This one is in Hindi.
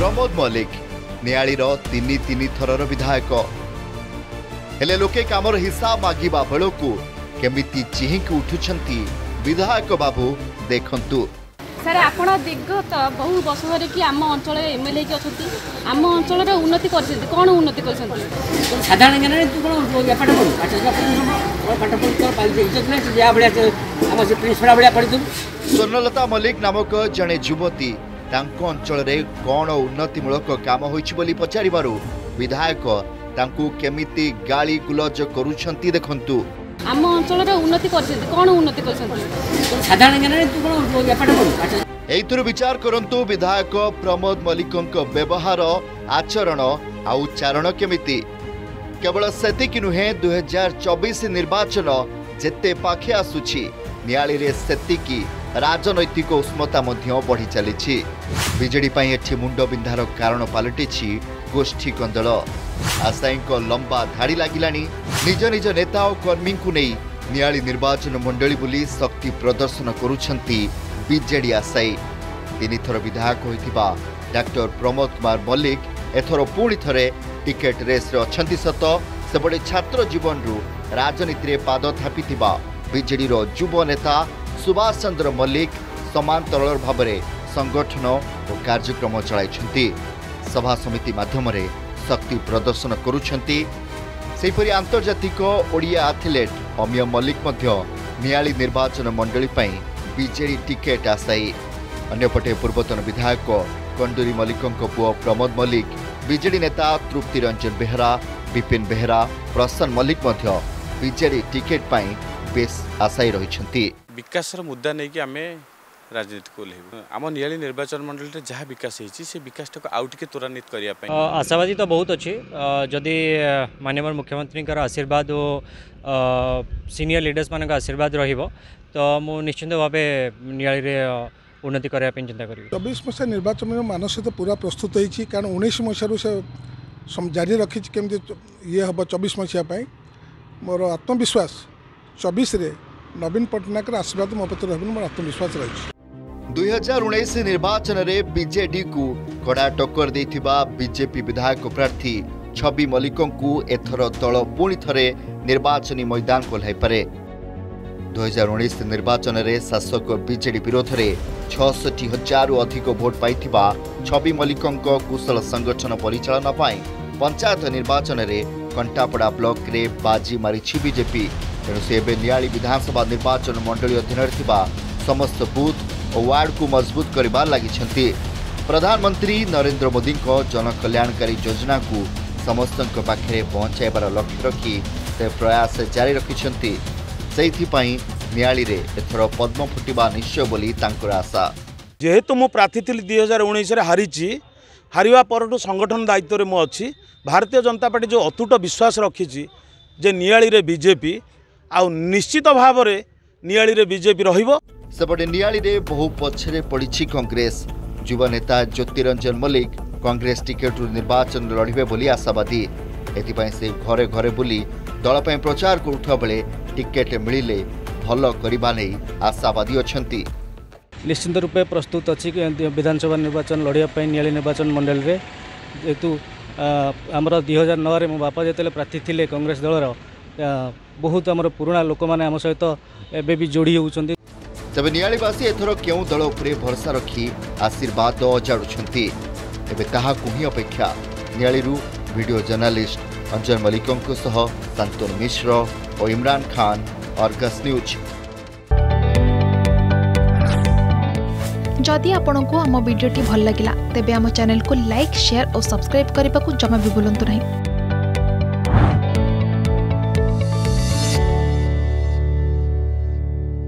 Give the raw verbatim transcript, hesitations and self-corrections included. प्रमोद मल्लिक नियालीर तीन तीन थरर विधायक हेले लोके कामर हिस्सा मागिबा बेलू केमिति चिहिंक उठुछंती विधायक बाबू देखंतु। सर आपण दिगत बहु वर्ष धरि कि आम अंचल एमएलए कि अछंती आम अंचल रे उन्नति करछंती कोन उन्नति करछंती साधारण ज्ञान रे तू कोन पाठ पढु पाठ पाठ पढु पाल जे इज्जत नै जे आबळे आम जे प्रिंसिपल आबळे पढितु। स्वर्णलता मल्लिक नामक जने युवती तांको अंचल रे कोन उन्नतिमूलक काम होइछि बोली पचारिबारु विधायक तांको केमिति गाली गुलज करूछंती देखंतु। आम अंचल रे उन्नति करछंती कोन उन्नति करछंती साधारण ज्ञान रे तू कोन पाठ पढु। एइतुर विचार करंतु विधायक प्रमोद मल्लिकको व्यवहार आचरण आउ चारण केमिति केवल सेतिकि नुहे दो हज़ार चौबीस निर्वाचन जेते पाखे आसुछि नियाली रे सेतिकि राजनैतिक उष्मता मध्य बढ़ी चली। बीजेडी पाई एठी मुंड बिंधार कारण पलटिछि गोष्ठी कंदल। आशायींक लंबा धाड़ी लागिलानी निज निज नेता और कर्मी को नहीं नियाली निर्वाचन मंडली बुली शक्ति प्रदर्शन करुछंती बीजेडी आशायी। तीन थर विधायक होइथिबा डॉक्टर प्रमोद कुमार मल्लिक एथर पुणी थरे टिकेट रेस रे अछंती सत सेबडे छात्र जीवन रु राजनीति रे पाद थापिथिबा बीजेडी रो युवा नेता सुभाष चंद्र मल्लिक समांतर भाव में संगठन और कार्यक्रम चलाई सभा समिति माध्यम शक्ति प्रदर्शन करूपरि। आंतर्जातिक ओडिया आथलेट अमीय मल्लिक नियाली निर्वाचन मंडली बीजेडी टिकेट आशायी। अन्यपटे पूर्वतन विधायक कंडूरी मल्लिकों पुओ प्रमोद मल्लिक बीजेडी नेता तृप्ति रंजन बेहरा विपिन बेहरा प्रसन्न मल्लिक बीजेडी टिकेट बेस आशायी रही। विकास मुद्दा नहीं कि आमे राजनीति को ले आम नियाली निर्वाचन मंडल जहाँ विकास होती से विकास टाक आउ टे त्वरान्वित करने आशावादी तो बहुत अच्छी जदि माननीय मुख्यमंत्री आशीर्वाद और सीनियर लीडर्स मान आशीर्वाद रहिबो तो मु निश्चिंत भाव नियाली रे उन्नति करने चिंता करी। चौबीस मसीहा निर्वाचन में मानसिक पूरा प्रस्तुत होती कारण उन्नीस मसीह जारी रखी केमती ये हम चौबीस मसीहापाई मोर आत्मविश्वास चौबीस नवीन पटनायक आशीर्वाद मो पत्र मोर आत्मविश्वास रही। दो हज़ार उन्नीस निर्वाचन में बीजेडी को कड़ा टक्कर देथिबा बीजेपी विधायक प्रार्थी छवि मल्लिकों को एथर दल पुणी थरे निर्वाचनी मैदान ओह्लै पारे। दो हज़ार उन्नीस निर्वाचन में शासक बीजेडी विरोध में छियासठ हजार अधिक वोट पाइथिबा छवि मल्लिकों कुशल संगठन परिचालन पाई पंचायत निर्वाचन में कंटापड़ा ब्लॉक रे बाजी मारिछि बीजेपी। तेणु से एबे नियाली विधानसभा निर्वाचन मंडली अधीन थिबा समस्त बूथ वार्ड को मजबूत करने लगी। प्रधानमंत्री नरेंद्र मोदी जन कल्याणकारी योजना को समस्त पाखे पहुंचाइबार लक्ष्य रखी से प्रयास जारी रखिंट से नियाली रे एथर पद्म फुटिबा निश्चय बोली आशा। जेहेतु मु प्रार्थी थी दुई हजार उन्नीस हारी हारिवा पर संगठन दायित्व में मुझे भारतीय जनता पार्टी जो अतुट विश्वास रखी जे नियाली रे बीजेपी आ निश्चित भाव में नियाली रे बीजेपी रहिबो। सेपटे नियाली रे बहु पछरे पड़ी कांग्रेस युवा नेता ज्योतिरंजन मल्लिक कांग्रेस टिकेट निर्वाचन लड़े बोली आशावादी। एथिपाई से घरे घरे बुली दल पर प्रचार करुवा बेले टिकेट मिले भल करने नहीं आशावादी अछंती। निश्चिंत रूपे प्रस्तुत अच्छी विधानसभा निर्वाचन लड़ाई नियाली निर्वाचन मंडल में जेहेतु आमर दुई हजार नौ मो बापा जिते प्रार्थी थे कांग्रेस दलर बहुत आम पुराणा लोक मैंने आम सहित एबे भी जोड़ी होती। तबे नियालीवासी एथर केउ दल उपरे भरोसा रखी आशीर्वाद अजाड़ुछंती एबे ताहा कुहि अपेक्षा। नियालीरू वीडियो जर्नालिस्ट अंजन मलिकंको सह संतोष मिश्र और इमरान खान अर्गस न्यूज। जदि आपनकु आम वीडियोटी भल लागिला तेबे आम चैनल को लाइक शेयर और सब्सक्राइब करने को जमा भी भूलंतु नहीं।